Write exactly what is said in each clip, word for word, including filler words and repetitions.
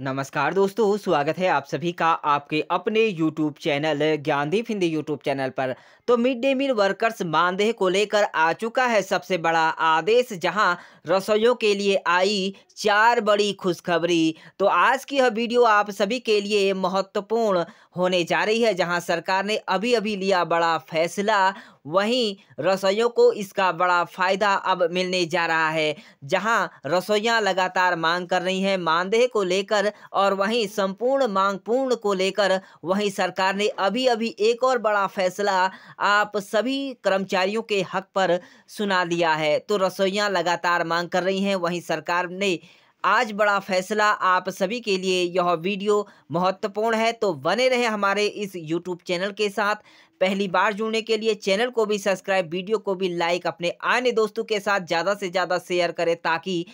नमस्कार दोस्तों, स्वागत है आप सभी का आपके अपने YouTube channel Gyandeep Hindi YouTube channel पर। तो मिड डे मील वर्कर्स मानदेय को लेकर आ चुका है सबसे बड़ा आदेश, जहां रसोइयों के लिए आई चार बड़ी खुशखबरी। तो आज की यह वीडियो आप सभी के लिए महत्वपूर्ण होने जा रही है। जहां सरकार ने अभी अभी लिया बड़ा फैसला, वहीं रसोइयों को इसका बड़ा फायदा अब मिलने जा रहा है। जहां रसोइयां लगातार मांग कर रही हैं मानदेय को लेकर, और वहीं संपूर्ण मांग पूर्ण को लेकर, वहीं सरकार ने अभी अभी एक और बड़ा फैसला आप सभी कर्मचारियों के हक पर सुना दिया है। तो रसोइयां लगातार मांग कर रही हैं, वहीं सरकार ने आज बड़ा फैसला। आप सभी के लिए यह वीडियो महत्वपूर्ण है, तो बने रहे हमारे इस यूट्यूब चैनल के साथ। पहली बार जुड़ने के लिए चैनल को भी सब्सक्राइब, वीडियो को भी लाइक, अपने अन्य दोस्तों के साथ ज़्यादा से ज़्यादा शेयर करें ताकि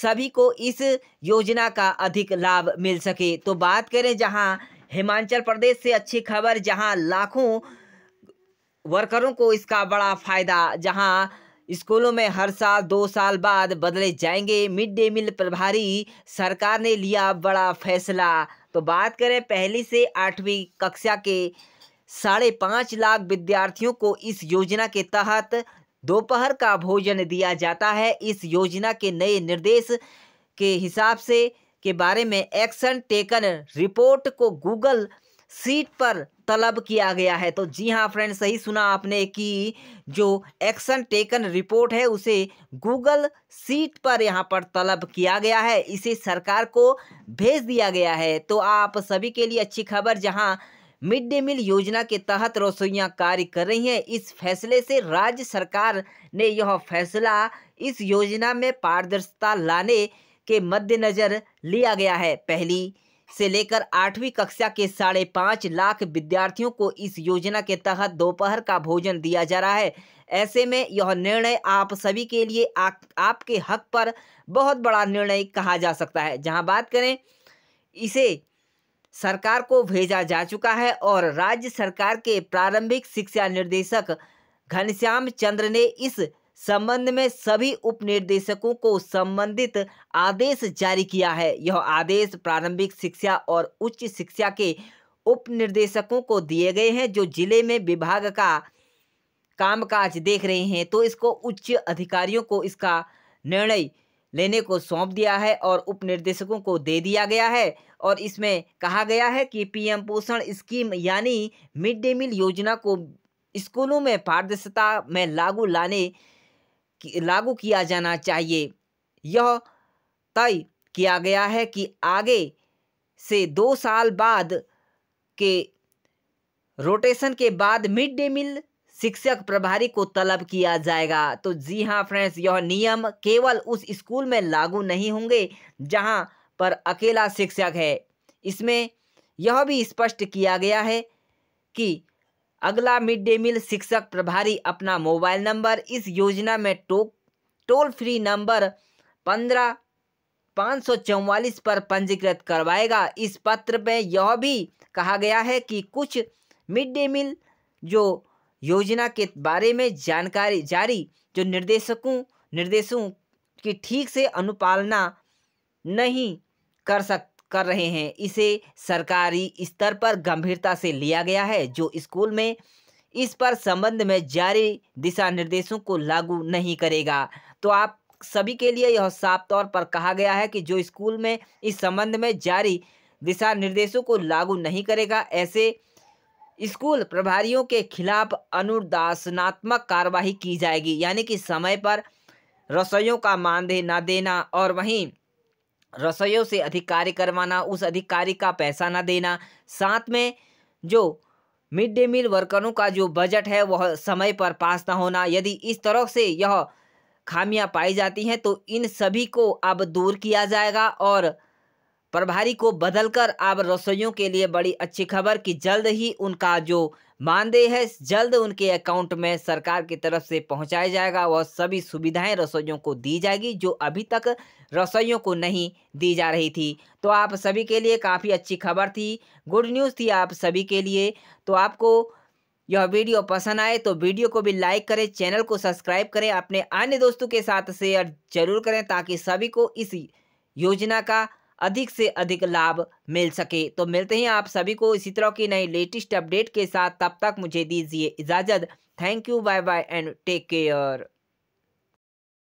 सभी को इस योजना का अधिक लाभ मिल सके। तो बात करें जहां हिमाचल प्रदेश से अच्छी खबर, जहां लाखों वर्करों को इसका बड़ा फायदा। जहां स्कूलों में हर साल दो साल बाद बदले जाएंगे मिड डे मील प्रभारी, सरकार ने लिया बड़ा फैसला। तो बात करें पहली से आठवीं कक्षा के साढ़े पाँच लाख विद्यार्थियों को इस योजना के तहत दोपहर का भोजन दिया जाता है। इस योजना के नए निर्देश के हिसाब से के बारे में एक्शन टेकन रिपोर्ट को गूगल सीट पर तलब किया गया है। तो जी हाँ फ्रेंड, सही सुना आपने कि जो एक्शन टेकन रिपोर्ट है उसे गूगल सीट पर यहाँ पर तलब किया गया है, इसे सरकार को भेज दिया गया है। तो आप सभी के लिए अच्छी खबर, जहाँ मिड डे मील योजना के तहत रसोइयां कार्य कर रही हैं। इस फैसले से राज्य सरकार ने यह फैसला इस योजना में पारदर्शिता लाने के मद्देनज़र लिया गया है। पहली से लेकर आठवीं कक्षा के साढ़े पाँच लाख विद्यार्थियों को इस योजना के तहत दोपहर का भोजन दिया जा रहा है। ऐसे में यह निर्णय आप सभी के लिए आ, आपके हक पर बहुत बड़ा निर्णय कहा जा सकता है। जहां बात करें, इसे सरकार को भेजा जा चुका है और राज्य सरकार के प्रारंभिक शिक्षा निर्देशक घनश्याम चंद्र ने इस संबंध में सभी उपनिर्देशकों को संबंधित आदेश जारी किया है। यह आदेश प्रारंभिक शिक्षा और उच्च शिक्षा के उपनिर्देशकों को दिए गए हैं जो जिले में विभाग का कामकाज देख रहे हैं। तो इसको उच्च अधिकारियों को इसका निर्णय लेने को सौंप दिया है और उपनिर्देशकों को दे दिया गया है। और इसमें कहा गया है कि पीएम पोषण स्कीम यानी मिड डे मील योजना को स्कूलों में पारदर्शिता में लागू लाने लागू किया जाना चाहिए। यह तय किया गया है कि आगे से दो साल बाद के रोटेशन के बाद मिड डे मील शिक्षक प्रभारी को तलब किया जाएगा। तो जी हाँ फ्रेंड्स, यह नियम केवल उस स्कूल में लागू नहीं होंगे जहां पर अकेला शिक्षक है। इसमें यह भी स्पष्ट किया गया है कि अगला मिड डे मील शिक्षक प्रभारी अपना मोबाइल नंबर इस योजना में टो, टोल फ्री नंबर पंद्रह पाँच सौ चौवालीस पर पंजीकृत करवाएगा। इस पत्र में यह भी कहा गया है कि कुछ मिड डे मील जो योजना के बारे में जानकारी जारी जो निर्देशकों निर्देशों की ठीक से अनुपालना नहीं कर सक कर रहे हैं, इसे सरकारी स्तर पर गंभीरता से लिया गया है। जो स्कूल में इस पर संबंध में जारी दिशा निर्देशों को लागू नहीं करेगा। तो आप सभी के लिए यह साफ तौर पर कहा गया है कि जो स्कूल में इस संबंध में जारी दिशा निर्देशों को लागू नहीं करेगा, ऐसे स्कूल प्रभारियों के खिलाफ अनुदासनात्मक कार्रवाई की जाएगी। यानी कि समय पर रसोइयों का मानदेय ना देना और वहीं रसोइयों से अधिक कार्य करवाना, उस अधिकारी का पैसा ना देना, साथ में जो मिड डे मील वर्करों का जो बजट है वह समय पर पास ना होना। यदि इस तरह से यह खामियां पाई जाती हैं तो इन सभी को अब दूर किया जाएगा और प्रभारी को बदलकर अब रसोइयों के लिए बड़ी अच्छी खबर कि जल्द ही उनका जो मानदेय है जल्द उनके अकाउंट में सरकार की तरफ से पहुंचाया जाएगा। वह सभी सुविधाएं रसोइयों को दी जाएगी जो अभी तक रसोइयों को नहीं दी जा रही थी। तो आप सभी के लिए काफ़ी अच्छी खबर थी, गुड न्यूज़ थी आप सभी के लिए। तो आपको यह वीडियो पसंद आए तो वीडियो को भी लाइक करें, चैनल को सब्सक्राइब करें, अपने अन्य दोस्तों के साथ शेयर जरूर करें ताकि सभी को इस योजना का अधिक से अधिक लाभ मिल सके। तो मिलते हैं आप सभी को इसी तरह की नई लेटेस्ट अपडेट के साथ, तब तक मुझे दीजिए इजाज़त। Thank you, bye bye and take care.